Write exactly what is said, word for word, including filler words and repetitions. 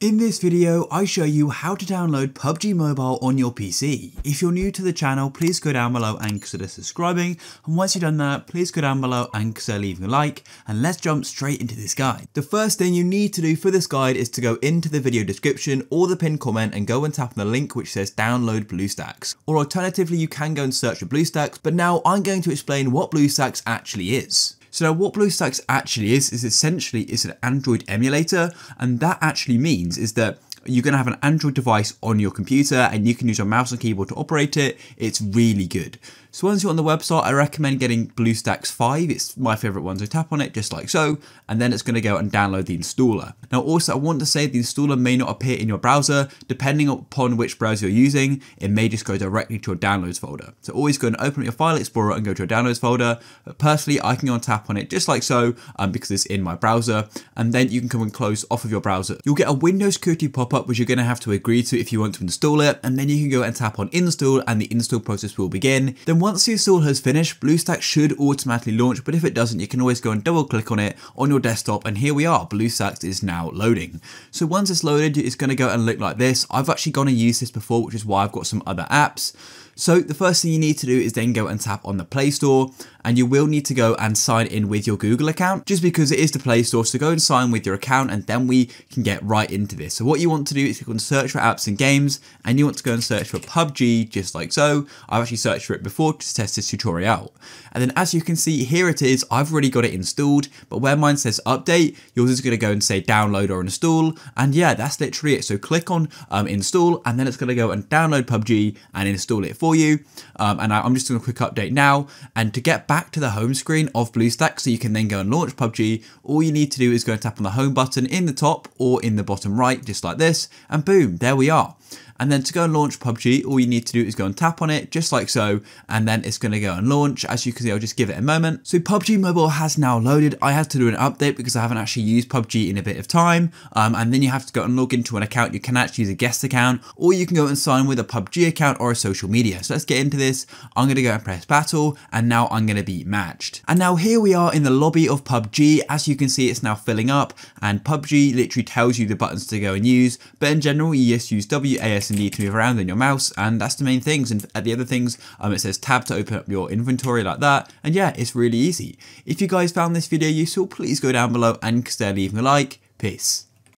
In this video, I show you how to download P U B G Mobile on your P C. If you're new to the channel, please go down below and consider subscribing. And once you've done that, please go down below and consider leaving a like. And let's jump straight into this guide. The first thing you need to do for this guide is to go into the video description or the pinned comment and go and tap on the link which says download BlueStacks. Or alternatively, you can go and search for BlueStacks, but now I'm going to explain what BlueStacks actually is. So now what BlueStacks actually is, is essentially it's an Android emulator, and that actually means is that you're going to have an Android device on your computer and you can use your mouse and keyboard to operate it. It's really good. So once you're on the website, I recommend getting BlueStacks five. It's my favorite one. So tap on it just like so, and then it's going to go and download the installer. Now also I want to say the installer may not appear in your browser. Depending upon which browser you're using, it may just go directly to your downloads folder. So always go and open up your file explorer and go to your downloads folder. Personally, I can go and tap on it just like so um, because it's in my browser, and then you can come and close off of your browser. You'll get a Windows security pop-up which you're going to have to agree to if you want to install it, and then you can go and tap on install and the install process will begin. Then once the install has finished, BlueStacks should automatically launch, but if it doesn't, you can always go and double click on it on your desktop, and here we are, BlueStacks is now loading. So once it's loaded, it's going to go and look like this. I've actually gone and used this before, which is why I've got some other apps. So the first thing you need to do is then go and tap on the Play Store, and you will need to go and sign in with your Google account just because it is the Play Store. So go and sign with your account, and then we can get right into this. So what you want to do is click on search for apps and games, and you want to go and search for P U B G just like so. I've actually searched for it before to test this tutorial. And then as you can see, here it is. I've already got it installed, but where mine says update, yours is going to go and say download or install. And yeah, that's literally it. So click on um, install, and then it's going to go and download P U B G and install it for you um, and I'm just doing a quick update now. And to get back to the home screen of BlueStacks so you can then go and launch P U B G, all you need to do is go and tap on the home button in the top or in the bottom right just like this, and boom, there we are. And then to go and launch P U B G, all you need to do is go and tap on it just like so, and then it's going to go and launch. As you can see, I'll just give it a moment. So P U B G Mobile has now loaded. I had to do an update because I haven't actually used P U B G in a bit of time. Um, and then you have to go and log into an account. You can actually use a guest account, or you can go and sign with a P U B G account or a social media. So let's get into this. I'm going to go and press battle, and now I'm going to be matched. And now here we are in the lobby of P U B G. As you can see, it's now filling up, and P U B G literally tells you the buttons to go and use. But in general, you just use W A S D and need to move around on your mouse, and that's the main things. And at the other things, um, it says tab to open up your inventory like that, and yeah, it's really easy. If you guys found this video useful, please go down below and consider leaving a like. Peace.